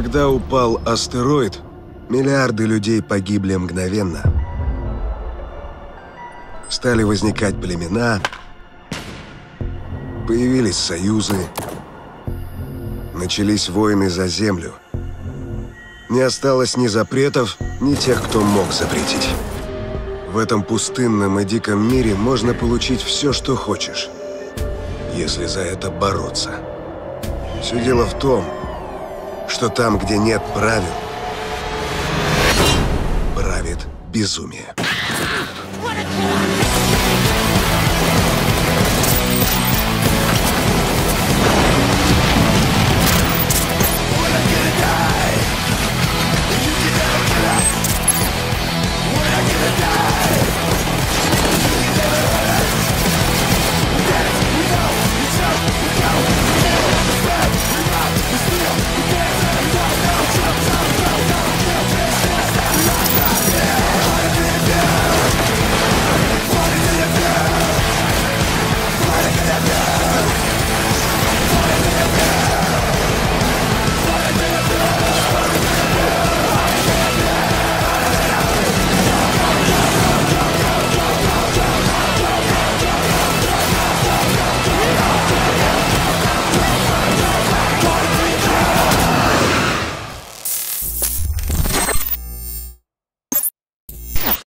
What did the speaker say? Когда упал астероид, миллиарды людей погибли мгновенно. Стали возникать племена, появились союзы, начались войны за землю. Не осталось ни запретов, ни тех, кто мог запретить. В этом пустынном и диком мире можно получить все, что хочешь, если за это бороться. Все дело в том, что там, где нет правил, правит безумие.